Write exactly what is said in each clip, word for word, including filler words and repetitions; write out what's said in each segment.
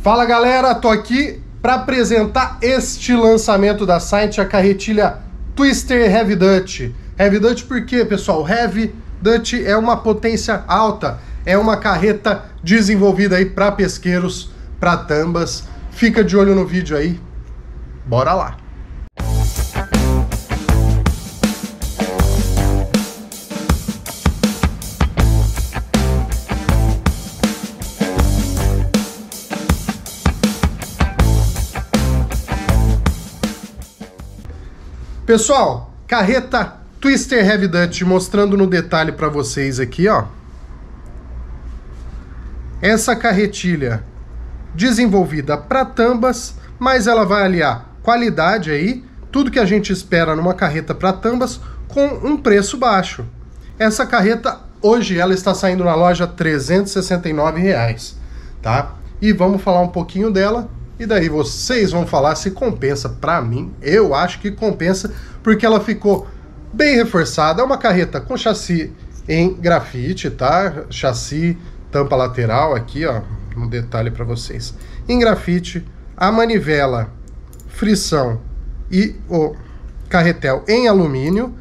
Fala galera, tô aqui para apresentar este lançamento da Saint, a carretilha Twister Heavy Duty. Heavy Duty por quê, pessoal? Heavy Duty é uma potência alta, é uma carreta desenvolvida aí para pesqueiros, para tambas. Fica de olho no vídeo aí, bora lá! Pessoal, carreta Twister Heavy Duty, mostrando no detalhe para vocês aqui, ó. Essa carretilha desenvolvida para tambas, mas ela vai aliar qualidade aí, tudo que a gente espera numa carreta para tambas, com um preço baixo. Essa carreta, hoje, ela está saindo na loja trezentos e sessenta e nove reais, tá? E vamos falar um pouquinho dela. E daí vocês vão falar se compensa. Pra mim, eu acho que compensa, porque ela ficou bem reforçada. É uma carreta com chassi em grafite, tá? Chassi, tampa lateral aqui, ó. Um detalhe pra vocês. Em grafite, a manivela, frição e o carretel em alumínio.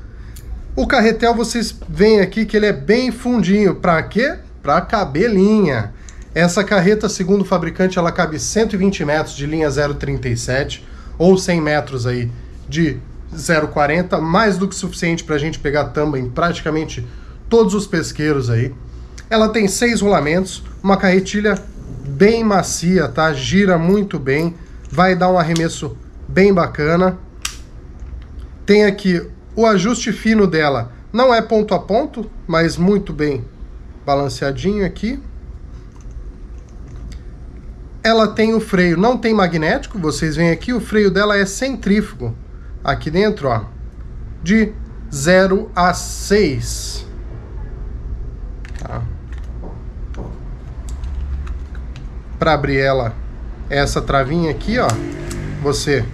O carretel, vocês veem aqui que ele é bem fundinho. Pra quê? Pra caber linha. Essa carreta, segundo o fabricante, ela cabe cento e vinte metros de linha zero trinta e sete ou cem metros aí de zero quarenta, mais do que suficiente para a gente pegar tamba em praticamente todos os pesqueiros aí. Ela tem seis rolamentos, uma carretilha bem macia, tá? Gira muito bem, vai dar um arremesso bem bacana. Tem aqui o ajuste fino dela, não é ponto a ponto, mas muito bem balanceadinho aqui. Ela tem o freio, não tem magnético, vocês veem aqui, o freio dela é centrífugo, aqui dentro, ó, de zero a seis. Tá. Para abrir ela, essa travinha aqui, ó, você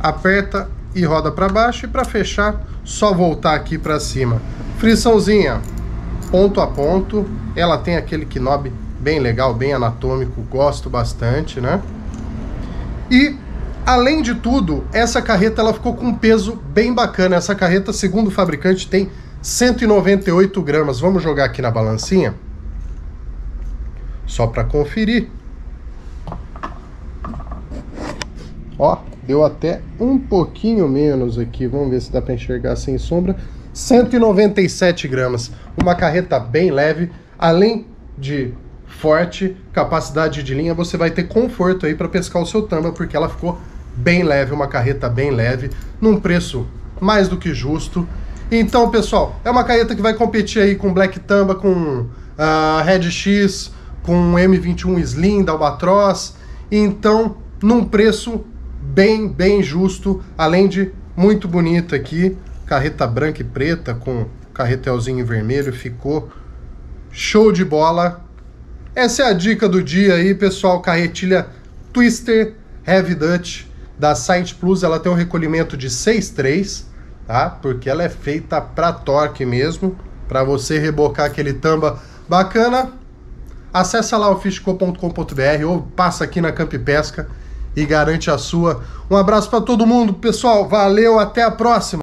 aperta e roda para baixo, e para fechar, só voltar aqui para cima. Friçãozinha, ponto a ponto, ela tem aquele knob bem legal, bem anatômico, gosto bastante, né? E, além de tudo, essa carreta ela ficou com um peso bem bacana. Essa carreta, segundo o fabricante, tem cento e noventa e oito gramas. Vamos jogar aqui na balancinha? Só para conferir. Ó, deu até um pouquinho menos aqui. Vamos ver se dá para enxergar sem sombra. cento e noventa e sete gramas. Uma carreta bem leve, além de forte, capacidade de linha, você vai ter conforto aí para pescar o seu tamba, porque ela ficou bem leve, uma carreta bem leve, num preço mais do que justo. Então, pessoal, é uma carreta que vai competir aí com Black Tamba, com uh, Red X, com M vinte e um Slim, da Albatros. Então, num preço bem, bem justo, além de muito bonita aqui, carreta branca e preta, com carretelzinho vermelho, ficou show de bola. Essa é a dica do dia aí, pessoal, carretilha Twister Heavy Duty da Saint Plus. Ela tem um recolhimento de seis três, tá? Porque ela é feita para torque mesmo, para você rebocar aquele tamba bacana. Acessa lá o fishco ponto com ponto br ou passa aqui na Camp Pesca e garante a sua. Um abraço para todo mundo, pessoal. Valeu, até a próxima!